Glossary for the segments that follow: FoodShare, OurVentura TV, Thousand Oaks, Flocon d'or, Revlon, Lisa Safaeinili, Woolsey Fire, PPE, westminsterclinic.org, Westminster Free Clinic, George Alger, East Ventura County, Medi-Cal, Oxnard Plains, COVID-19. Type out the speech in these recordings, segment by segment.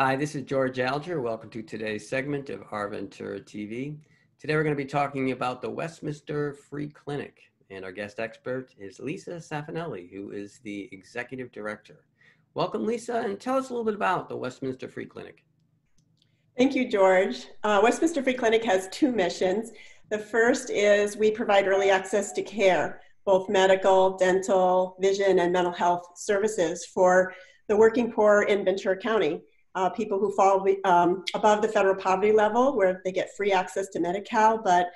Hi, this is George Alger. Welcome to today's segment of OurVentura TV. Today we're going to be talking about the Westminster Free Clinic, and our guest expert is Lisa Safaeinili, who is the Executive Director. Welcome, Lisa, and tell us a little bit about the Westminster Free Clinic. Thank you, George. Westminster Free Clinic has two missions. The first is we provide early access to care, both medical, dental, vision, and mental health services for the working poor in Ventura County, people who fall above the federal poverty level, where they get free access to Medi-Cal but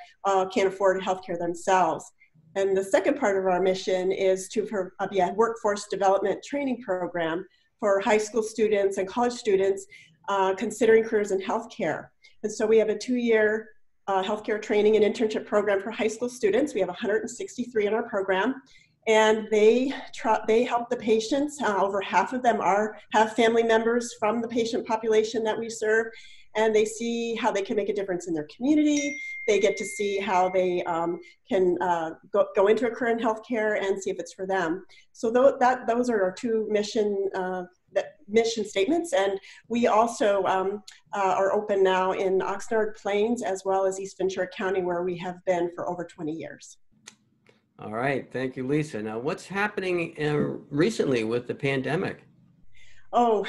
can't afford healthcare themselves. And the second part of our mission is to be a workforce development training program for high school students and college students considering careers in healthcare. And so we have a two-year healthcare training and internship program for high school students. We have 163 in our program, and they help the patients. Over half of them have family members from the patient population that we serve, and they see how they can make a difference in their community. They get to see how they can go into a career in healthcare and see if it's for them. So those are our two mission statements, and we also are open now in Oxnard Plains as well as East Ventura County, where we have been for over 20 years. All right, thank you, Lisa. Now, what's happening recently with the pandemic? Oh,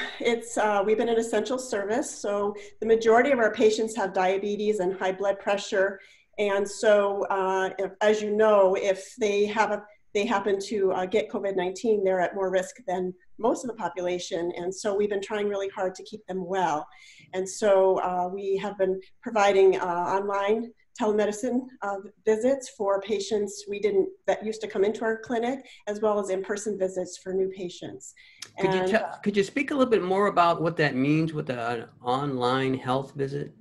we've been an essential service, so the majority of our patients have diabetes and high blood pressure, and so as you know, if they happen to get COVID-19, they're at more risk than most of the population. And so we've been trying really hard to keep them well. And so we have been providing online telemedicine visits for patients that used to come into our clinic, as well as in-person visits for new patients. Could you speak a little bit more about what that means with an online health visit?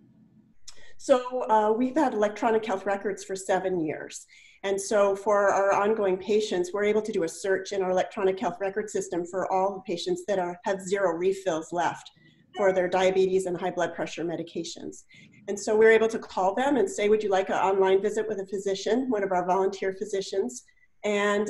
So we've had electronic health records for 7 years. And so for our ongoing patients, we're able to do a search in our electronic health record system for all the patients that have zero refills left for their diabetes and high blood pressure medications. And so we're able to call them and say, would you like an online visit with a physician, one of our volunteer physicians? And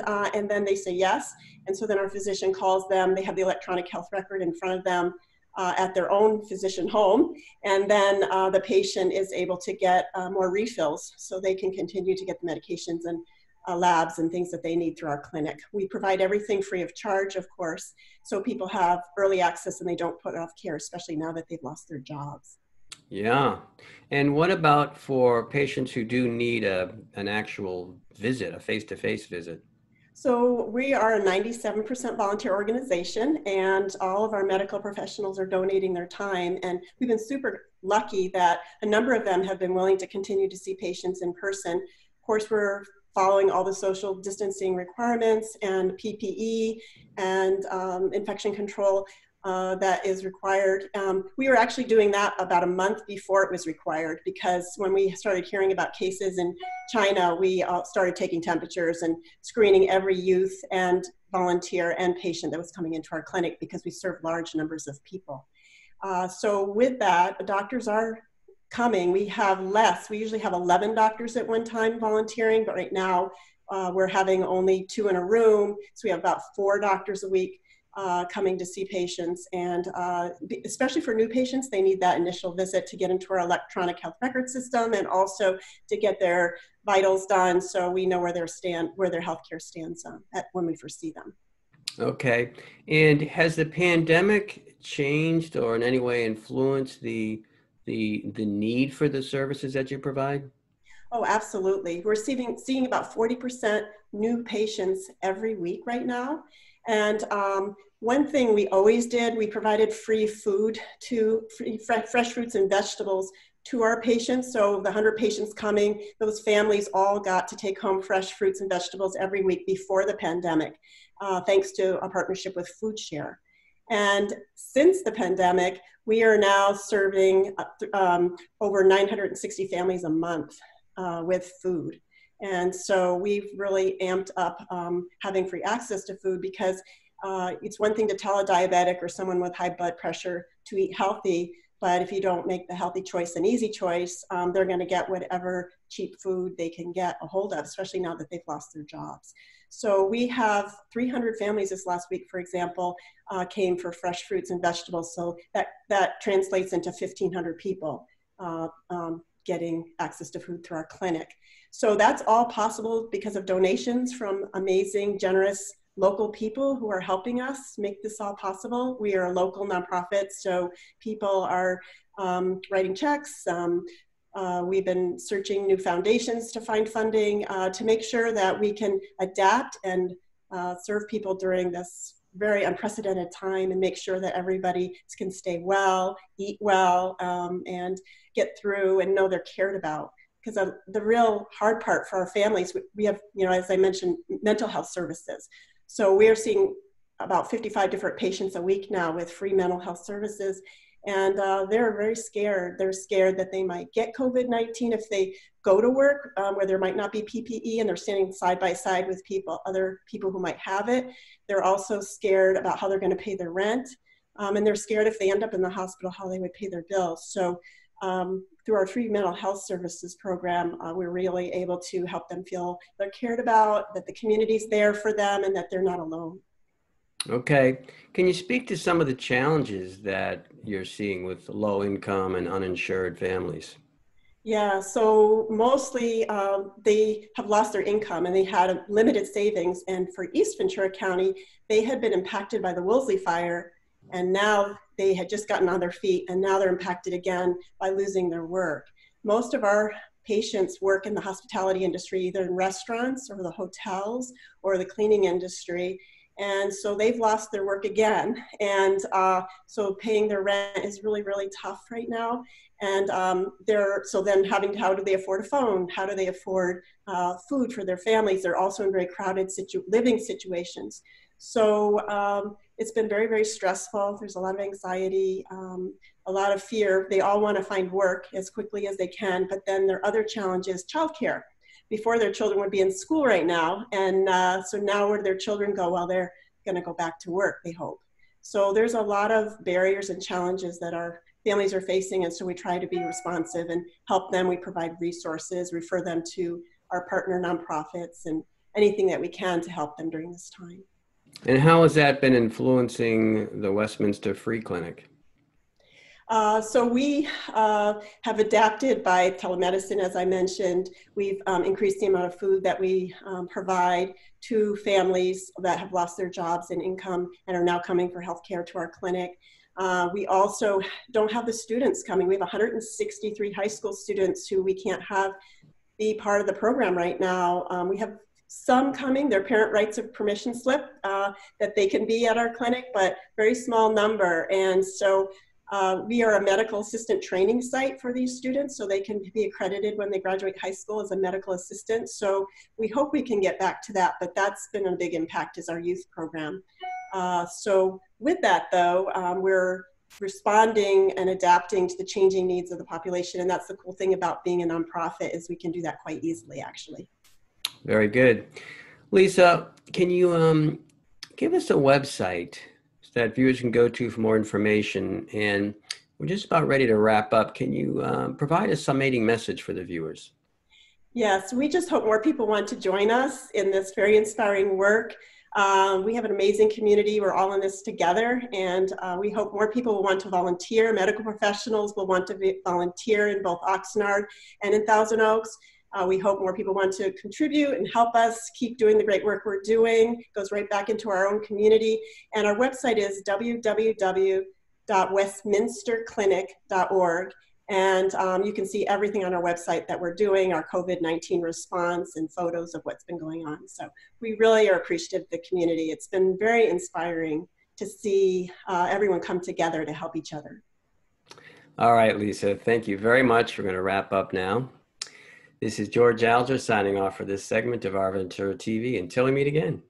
then they say yes. And so then our physician calls them. They have the electronic health record in front of them at their own physician home, and then the patient is able to get more refills so they can continue to get the medications and labs and things that they need through our clinic. We provide everything free of charge, of course, so people have early access and they don't put off care, especially now that they've lost their jobs. Yeah, and what about for patients who do need an actual visit, a face-to-face visit? So we are a 97% volunteer organization, and all of our medical professionals are donating their time, and we've been super lucky that a number of them have been willing to continue to see patients in person. Of course, we're following all the social distancing requirements and PPE and infection control that is required. We were actually doing that about a month before it was required, because when we started hearing about cases in China, we started taking temperatures and screening every youth and volunteer and patient that was coming into our clinic, because we serve large numbers of people. So with that, doctors are coming. We have less. We usually have 11 doctors at one time volunteering, but right now we're having only 2 in a room. So we have about 4 doctors a week coming to see patients, and especially for new patients, they need that initial visit to get into our electronic health record system, and also to get their vitals done, so we know where their healthcare stands when we first see them. Okay, and has the pandemic changed or in any way influenced the need for the services that you provide? Oh, absolutely. We're seeing about 40% new patients every week right now. And one thing we always did, we provided free food, fresh fruits and vegetables to our patients. So the 100 patients coming, those families all got to take home fresh fruits and vegetables every week before the pandemic, thanks to a partnership with FoodShare. And since the pandemic, we are now serving over 960 families a month with food. And so we've really amped up having free access to food, because it's one thing to tell a diabetic or someone with high blood pressure to eat healthy, but if you don't make the healthy choice an easy choice, they're gonna get whatever cheap food they can get a hold of, especially now that they've lost their jobs. So we have 300 families this last week, for example, came for fresh fruits and vegetables. So that translates into 1,500 people getting access to food through our clinic. So that's all possible because of donations from amazing, generous local people who are helping us make this all possible. We are a local nonprofit, so people are writing checks. We've been searching new foundations to find funding to make sure that we can adapt and serve people during this very unprecedented time and make sure that everybody can stay well, eat well, and get through and know they're cared about. Because the real hard part for our families, we have, you know, as I mentioned, mental health services. So we're seeing about 55 different patients a week now with free mental health services. And they're very scared. They're scared that they might get COVID-19 if they go to work where there might not be PPE, and they're standing side by side with people, other people who might have it. They're also scared about how they're going to pay their rent. And they're scared if they end up in the hospital, how they would pay their bills. So through our free mental health services program, we're really able to help them feel they're cared about, that the community's there for them, and that they're not alone. Okay. Can you speak to some of the challenges that you're seeing with low income and uninsured families? Yeah, so mostly they have lost their income and they had limited savings. And for East Ventura County, they had been impacted by the Woolsey Fire, and now they had just gotten on their feet, and now they're impacted again by losing their work. Most of our patients work in the hospitality industry, either in restaurants or the hotels or the cleaning industry. And so they've lost their work again. And so paying their rent is really, really tough right now. And how do they afford a phone? How do they afford food for their families? They're also in very crowded living situations. So it's been very, very stressful. There's a lot of anxiety, a lot of fear. They all want to find work as quickly as they can, but then there are other challenges, childcare. Before, their children would be in school right now. And so now where their children go, well, they're going to go back to work, they hope. So there's a lot of barriers and challenges that our families are facing. And so we try to be responsive and help them. We provide resources, refer them to our partner nonprofits and anything that we can to help them during this time. And how has that been influencing the Westminster Free Clinic? So we have adapted by telemedicine, as I mentioned. We've increased the amount of food that we provide to families that have lost their jobs and income and are now coming for health care to our clinic. We also don't have the students coming. We have 163 high school students who we can't have be part of the program right now. We have some coming. Their parent writes a permission slip that they can be at our clinic, but very small number. And so we are a medical assistant training site for these students, so they can be accredited when they graduate high school as a medical assistant. So we hope we can get back to that, but that's been a big impact is our youth program. So with that though, we're responding and adapting to the changing needs of the population. And that's the cool thing about being a nonprofit is we can do that quite easily, actually. Very good. Lisa, can you give us a website that viewers can go to for more information? And we're just about ready to wrap up. Can you provide a summating message for the viewers? Yes, we just hope more people want to join us in this very inspiring work. We have an amazing community. We're all in this together, and we hope more people will want to volunteer. Medical professionals will want to volunteer in both Oxnard and in Thousand Oaks. We hope more people want to contribute and help us keep doing the great work we're doing. It goes right back into our own community. And our website is www.westminsterclinic.org. And you can see everything on our website that we're doing, our COVID-19 response and photos of what's been going on. So we really are appreciative of the community. It's been very inspiring to see everyone come together to help each other. All right, Lisa, thank you very much. We're going to wrap up now. This is George Alger signing off for this segment of OurVentura TV. Until we meet again.